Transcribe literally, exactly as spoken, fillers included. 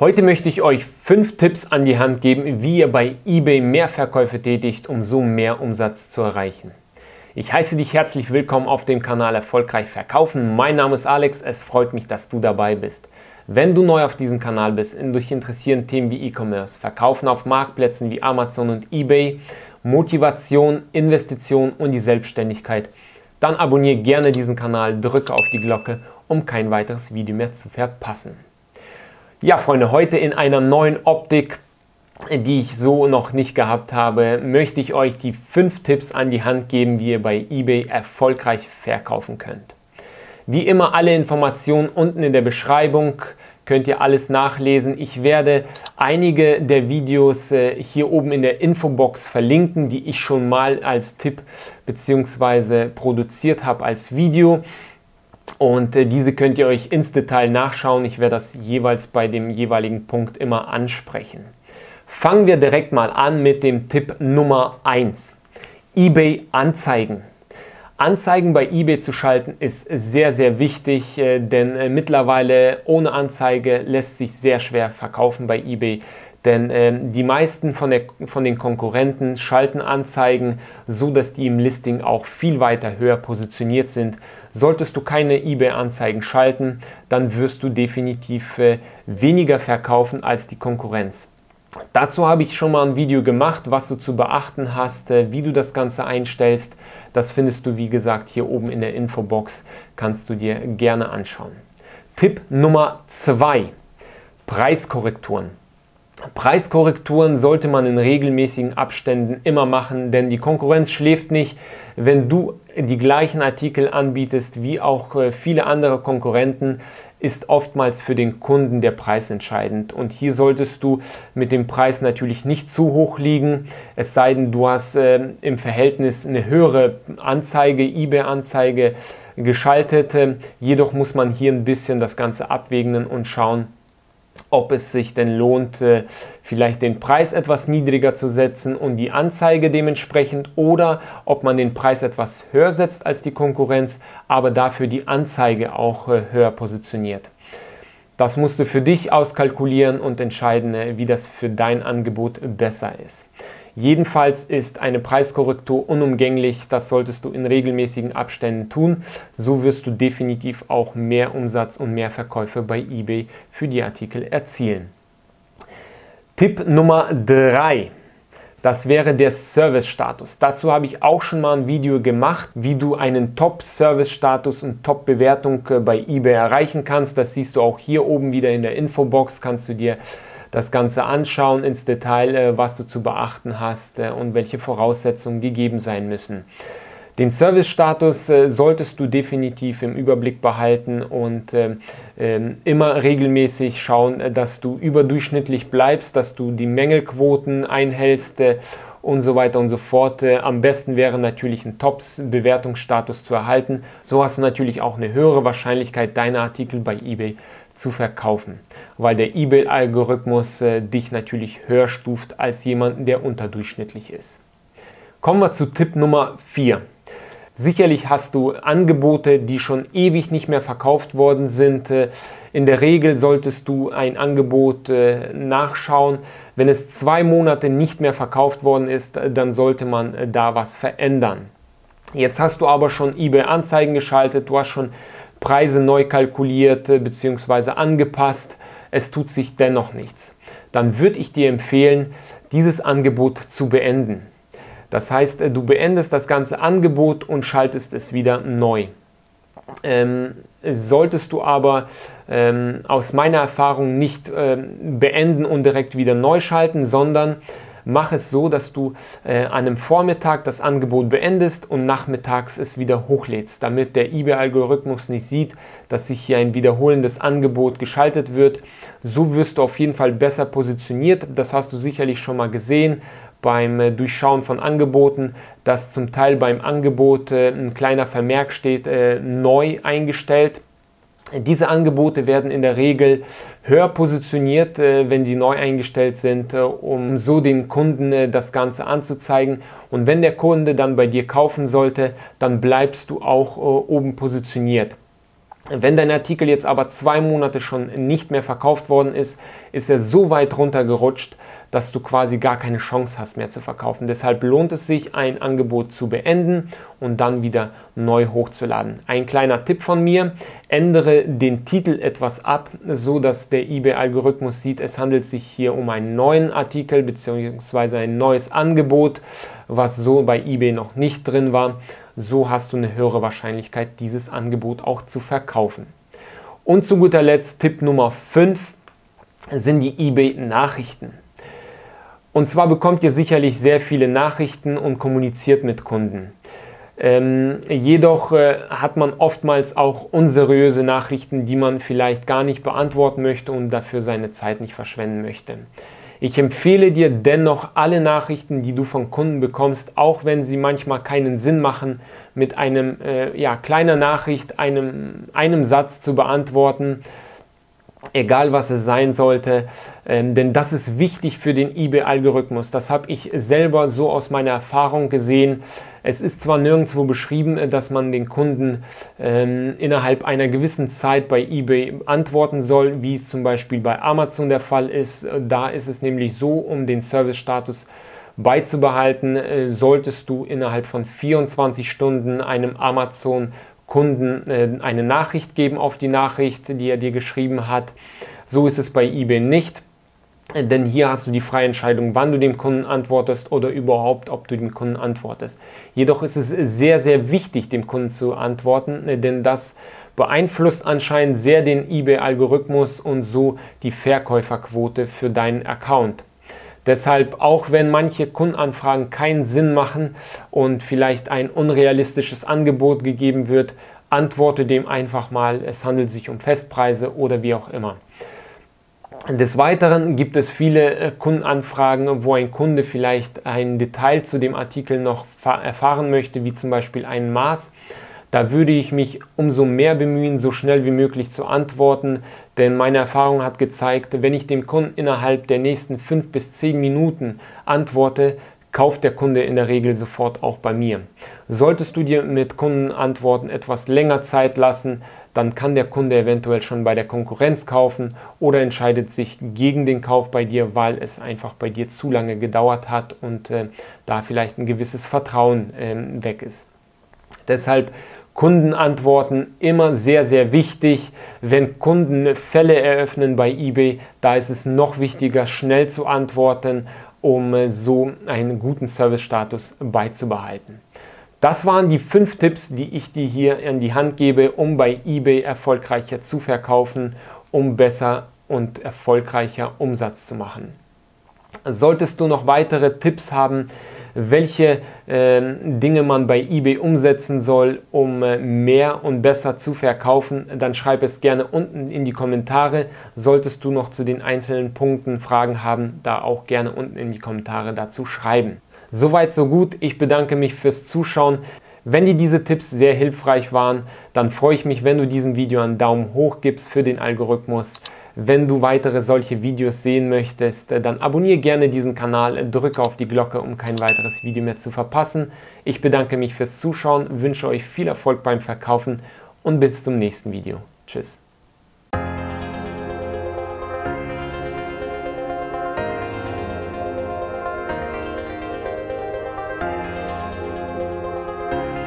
Heute möchte ich euch fünf Tipps an die Hand geben, wie ihr bei eBay mehr Verkäufe tätigt, um so mehr Umsatz zu erreichen. Ich heiße dich herzlich willkommen auf dem Kanal Erfolgreich Verkaufen. Mein Name ist Alex, es freut mich, dass du dabei bist. Wenn du neu auf diesem Kanal bist und dich interessieren Themen wie E-Commerce, Verkaufen auf Marktplätzen wie Amazon und eBay, Motivation, Investition und die Selbstständigkeit, dann abonniere gerne diesen Kanal, drücke auf die Glocke, um kein weiteres Video mehr zu verpassen. Ja, Freunde, heute in einer neuen Optik, die ich so noch nicht gehabt habe, möchte ich euch die fünf Tipps an die Hand geben, wie ihr bei eBay erfolgreich verkaufen könnt. Wie immer alle Informationen unten in der Beschreibung, könnt ihr alles nachlesen. Ich werde einige der Videos hier oben in der Infobox verlinken, die ich schon mal als Tipp bzw. produziert habe als Video. Und äh, diese könnt ihr euch ins Detail nachschauen. Ich werde das jeweils bei dem jeweiligen Punkt immer ansprechen. Fangen wir direkt mal an mit dem Tipp Nummer eins. eBay Anzeigen. Anzeigen bei eBay zu schalten ist sehr, sehr wichtig, äh, denn äh, mittlerweile ohne Anzeige lässt sich sehr schwer verkaufen bei eBay. Denn äh, die meisten von, der, von den Konkurrenten schalten Anzeigen, so dass die im Listing auch viel weiter höher positioniert sind. Solltest du keine eBay-Anzeigen schalten, dann wirst du definitiv äh, weniger verkaufen als die Konkurrenz. Dazu habe ich schon mal ein Video gemacht, was du zu beachten hast, äh, wie du das Ganze einstellst. Das findest du, wie gesagt, hier oben in der Infobox. Kannst du dir gerne anschauen. Tipp Nummer zwei. Preiskorrekturen. Preiskorrekturen sollte man in regelmäßigen Abständen immer machen, denn die Konkurrenz schläft nicht. Wenn du die gleichen Artikel anbietest wie auch viele andere Konkurrenten, ist oftmals für den Kunden der Preis entscheidend. Und hier solltest du mit dem Preis natürlich nicht zu hoch liegen, es sei denn, du hast äh, im Verhältnis eine höhere Anzeige, eBay-Anzeige geschaltet. Jedoch muss man hier ein bisschen das Ganze abwägen und schauen, ob es sich denn lohnt, vielleicht den Preis etwas niedriger zu setzen und die Anzeige dementsprechend, oder ob man den Preis etwas höher setzt als die Konkurrenz, aber dafür die Anzeige auch höher positioniert. Das musst du für dich auskalkulieren und entscheiden, wie das für dein Angebot besser ist. Jedenfalls ist eine Preiskorrektur unumgänglich, das solltest du in regelmäßigen Abständen tun. So wirst du definitiv auch mehr Umsatz und mehr Verkäufe bei eBay für die Artikel erzielen. Tipp Nummer drei, das wäre der Service-Status. Dazu habe ich auch schon mal ein Video gemacht, wie du einen Top-Service-Status und Top-Bewertung bei eBay erreichen kannst. Das siehst du auch hier oben wieder in der Infobox, kannst du dir das Ganze anschauen ins Detail, was du zu beachten hast und welche Voraussetzungen gegeben sein müssen. Den Service-Status solltest du definitiv im Überblick behalten und immer regelmäßig schauen, dass du überdurchschnittlich bleibst, dass du die Mängelquoten einhältst und so weiter und so fort. Am besten wäre natürlich ein Top-Bewertungsstatus zu erhalten. So hast du natürlich auch eine höhere Wahrscheinlichkeit, deine Artikel bei eBay zu verkaufen, weil der eBay-Algorithmus äh, dich natürlich höher stuft als jemanden, der unterdurchschnittlich ist. Kommen wir zu Tipp Nummer vier. Sicherlich hast du Angebote, die schon ewig nicht mehr verkauft worden sind. In der Regel solltest du ein Angebot äh, nachschauen. Wenn es zwei Monate nicht mehr verkauft worden ist, dann sollte man äh, da was verändern. Jetzt hast du aber schon eBay-Anzeigen geschaltet, du hast schon Preise neu kalkuliert bzw. angepasst, es tut sich dennoch nichts. Dann würde ich dir empfehlen, dieses Angebot zu beenden. Das heißt, du beendest das ganze Angebot und schaltest es wieder neu. Ähm, solltest du aber ähm, aus meiner Erfahrung nicht ähm, beenden und direkt wieder neu schalten, sondern mach es so, dass du äh, an einem Vormittag das Angebot beendest und nachmittags es wieder hochlädst, damit der eBay-Algorithmus nicht sieht, dass sich hier ein wiederholendes Angebot geschaltet wird. So wirst du auf jeden Fall besser positioniert. Das hast du sicherlich schon mal gesehen beim äh, Durchschauen von Angeboten, dass zum Teil beim Angebot äh, ein kleiner Vermerk steht, äh, neu eingestellt. Diese Angebote werden in der Regel höher positioniert, wenn sie neu eingestellt sind, um so den Kunden das Ganze anzuzeigen. Und wenn der Kunde dann bei dir kaufen sollte, dann bleibst du auch oben positioniert. Wenn dein Artikel jetzt aber zwei Monate schon nicht mehr verkauft worden ist, ist er so weit runtergerutscht, dass du quasi gar keine Chance hast mehr zu verkaufen. Deshalb lohnt es sich, ein Angebot zu beenden und dann wieder neu hochzuladen. Ein kleiner Tipp von mir, ändere den Titel etwas ab, so dass der eBay-Algorithmus sieht, es handelt sich hier um einen neuen Artikel bzw. ein neues Angebot, was so bei eBay noch nicht drin war. So hast du eine höhere Wahrscheinlichkeit, dieses Angebot auch zu verkaufen. Und zu guter Letzt Tipp Nummer fünf sind die eBay-Nachrichten. Und zwar bekommt ihr sicherlich sehr viele Nachrichten und kommuniziert mit Kunden. Ähm, jedoch äh, hat man oftmals auch unseriöse Nachrichten, die man vielleicht gar nicht beantworten möchte und dafür seine Zeit nicht verschwenden möchte. Ich empfehle dir dennoch, alle Nachrichten, die du von Kunden bekommst, auch wenn sie manchmal keinen Sinn machen, mit einem äh, ja, kleiner Nachricht, einem, einem Satz zu beantworten, egal was es sein sollte, ähm, denn das ist wichtig für den eBay-Algorithmus. Das habe ich selber so aus meiner Erfahrung gesehen. Es ist zwar nirgendwo beschrieben, dass man den Kunden ähm, innerhalb einer gewissen Zeit bei eBay antworten soll, wie es zum Beispiel bei Amazon der Fall ist. Da ist es nämlich so, um den Service-Status beizubehalten, äh, solltest du innerhalb von vierundzwanzig Stunden einem Amazon Kunden eine Nachricht geben auf die Nachricht, die er dir geschrieben hat. So ist es bei eBay nicht, denn hier hast du die freie Entscheidung, wann du dem Kunden antwortest oder überhaupt, ob du dem Kunden antwortest. Jedoch ist es sehr, sehr wichtig, dem Kunden zu antworten, denn das beeinflusst anscheinend sehr den eBay-Algorithmus und so die Verkäuferquote für deinen Account. Deshalb, auch wenn manche Kundenanfragen keinen Sinn machen und vielleicht ein unrealistisches Angebot gegeben wird, antworte dem einfach mal, es handelt sich um Festpreise oder wie auch immer. Des Weiteren gibt es viele Kundenanfragen, wo ein Kunde vielleicht ein Detail zu dem Artikel noch erfahren möchte, wie zum Beispiel ein Maß. Da würde ich mich umso mehr bemühen, so schnell wie möglich zu antworten, denn meine Erfahrung hat gezeigt, wenn ich dem Kunden innerhalb der nächsten fünf bis zehn Minuten antworte, kauft der Kunde in der Regel sofort auch bei mir. Solltest du dir mit Kundenantworten etwas länger Zeit lassen, dann kann der Kunde eventuell schon bei der Konkurrenz kaufen oder entscheidet sich gegen den Kauf bei dir, weil es einfach bei dir zu lange gedauert hat und äh, da vielleicht ein gewisses Vertrauen äh, weg ist. Deshalb Kundenantworten immer sehr, sehr wichtig. Wenn Kunden Fälle eröffnen bei eBay, da ist es noch wichtiger, schnell zu antworten, um so einen guten Service-Status beizubehalten. Das waren die fünf Tipps, die ich dir hier in die Hand gebe, um bei eBay erfolgreicher zu verkaufen, um besser und erfolgreicher Umsatz zu machen. Solltest du noch weitere Tipps haben, welche äh, Dinge man bei eBay umsetzen soll, um äh, mehr und besser zu verkaufen, dann schreib es gerne unten in die Kommentare. Solltest du noch zu den einzelnen Punkten Fragen haben, da auch gerne unten in die Kommentare dazu schreiben. Soweit, so gut. Ich bedanke mich fürs Zuschauen. Wenn dir diese Tipps sehr hilfreich waren, dann freue ich mich, wenn du diesem Video einen Daumen hoch gibst für den Algorithmus. Wenn du weitere solche Videos sehen möchtest, dann abonniere gerne diesen Kanal, drücke auf die Glocke, um kein weiteres Video mehr zu verpassen. Ich bedanke mich fürs Zuschauen, wünsche euch viel Erfolg beim Verkaufen und bis zum nächsten Video. Tschüss.